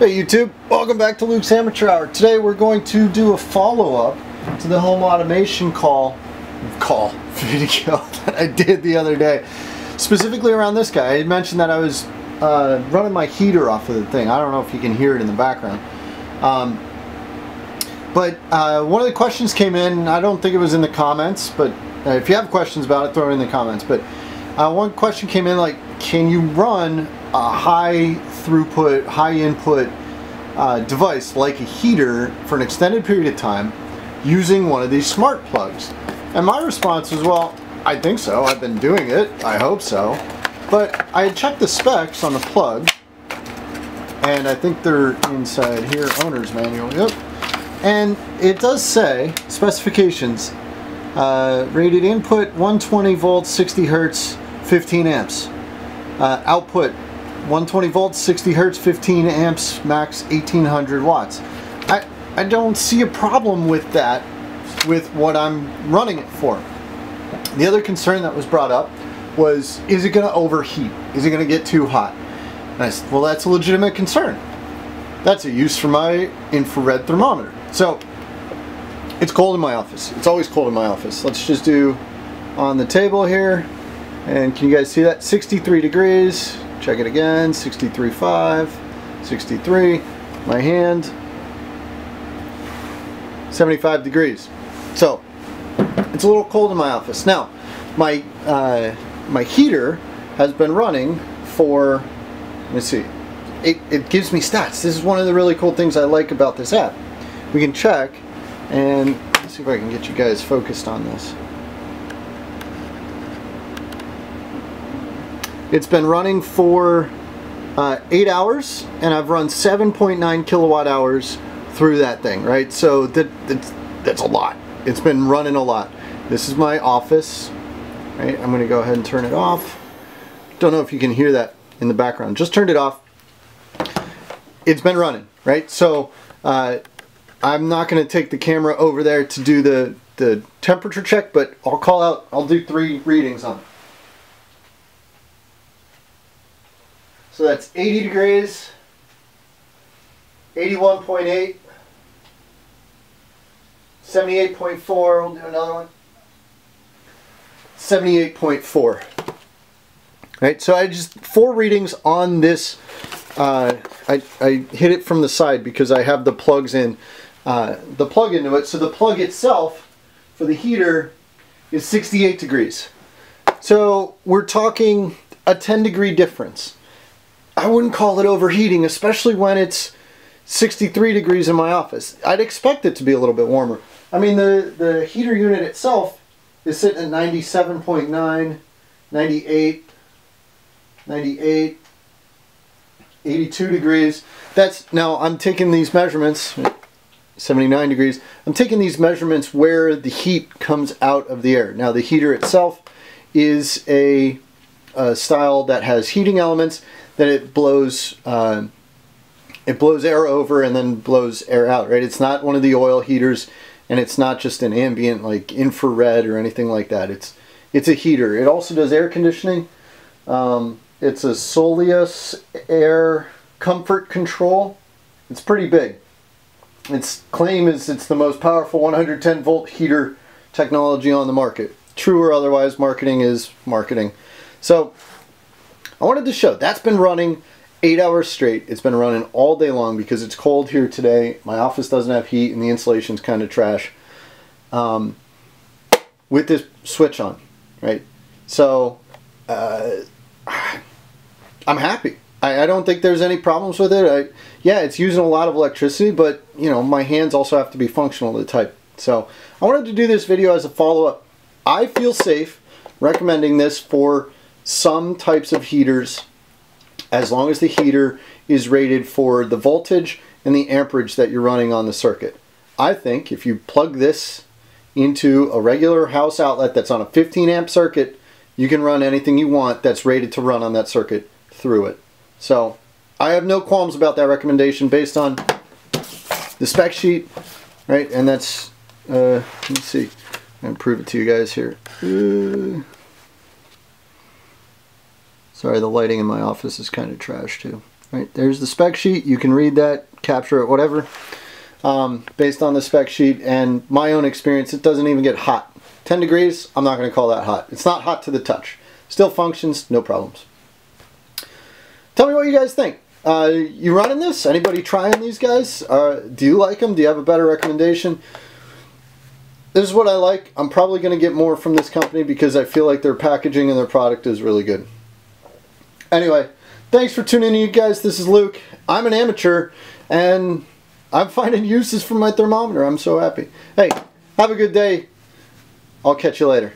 Hey YouTube, welcome back to Luke's Amateur Hour. Today we're going to do a follow-up to the home automation call video that I did the other day. Specifically around this guy. I had mentioned that I was running my heater off of the thing. I don't know if you can hear it in the background. One of the questions came in, I don't think it was in the comments, but if you have questions about it, throw it in the comments. But one question came in like, can you run a high throughput, high input device like a heater for an extended period of time using one of these smart plugs? And my response was, well, I think so. I've been doing it. I hope so. But I had checked the specs on the plug, and I think they're inside here, owner's manual. Yep. And it does say specifications, rated input 120 volts, 60 hertz, 15 amps. Output 120 volts, 60 hertz, 15 amps, max 1800 watts. I don't see a problem with that, with what I'm running it for. The other concern that was brought up was, is it going to overheat? Is it going to get too hot? And I said, well, that's a legitimate concern. That's a use for my infrared thermometer. So it's cold in my office. It's always cold in my office. Let's just do on the table here. And can you guys see that? 63 degrees. Check it again. 63.5. 63. My hand. 75 degrees. So it's a little cold in my office. Now, my heater has been running for, let me see. It gives me stats. This is one of the really cool things I like about this app. We can check, and let's see if I can get you guys focused on this. It's been running for 8 hours, and I've run 7.9 kilowatt hours through that thing, right? So that's a lot. It's been running a lot. This is my office, right? I'm gonna go ahead and turn it off. Don't know if you can hear that in the background. Just turned it off. It's been running, right? So I'm not gonna take the camera over there to do the temperature check, but I'll call out, I'll do 3 readings on it. So that's 80 degrees, 81.8, 78.4, we'll do another one, 78.4. Right, so I just 4 readings on this. I hit it from the side because I have the plugs in, the plug into it. So the plug itself for the heater is 68 degrees. So we're talking a 10-degree difference. I wouldn't call it overheating, especially when it's 63 degrees in my office. I'd expect it to be a little bit warmer. I mean, the heater unit itself is sitting at 97.9, 98, 98, 82 degrees. That's, now I'm taking these measurements, 79 degrees. I'm taking these measurements where the heat comes out of the air. Now the heater itself is a style that has heating elements that it blows air over and then blows air out, right? It's not one of the oil heaters, and it's not just an ambient like infrared or anything like that. It's a heater. It also does air conditioning. It's a Soleus Air Comfort Control. It's pretty big. Its claim is it's the most powerful 110 volt heater technology on the market. True or otherwise, marketing is marketing. So I wanted to show, that's been running 8 hours straight. It's been running all day long because it's cold here today. My office doesn't have heat and the insulation's kind of trash. With this switch on, right? So I'm happy. I don't think there's any problems with it. Yeah, it's using a lot of electricity, but you know, my hands also have to be functional to type. So I wanted to do this video as a follow-up. I feel safe recommending this for some types of heaters, as long as the heater is rated for the voltage and the amperage that you're running on the circuit. I think if you plug this into a regular house outlet that's on a 15 amp circuit, you can run anything you want that's rated to run on that circuit through it. So I have no qualms about that recommendation based on the spec sheet, right? And that's, let me see, I'm gonna prove it to you guys here. Sorry, the lighting in my office is kind of trash too. Right, there's the spec sheet. You can read that, capture it, whatever. Based on the spec sheet and my own experience, it doesn't even get hot. 10 degrees, I'm not going to call that hot. It's not hot to the touch. Still functions, no problems. Tell me what you guys think. You running this? Anybody trying these guys? Do you like them? Do you have a better recommendation? This is what I like. I'm probably going to get more from this company because I feel like their packaging and their product is really good. Anyway, thanks for tuning in, you guys. This is Luke. I'm an amateur, and I'm finding uses for my thermometer. I'm so happy. Hey, have a good day. I'll catch you later.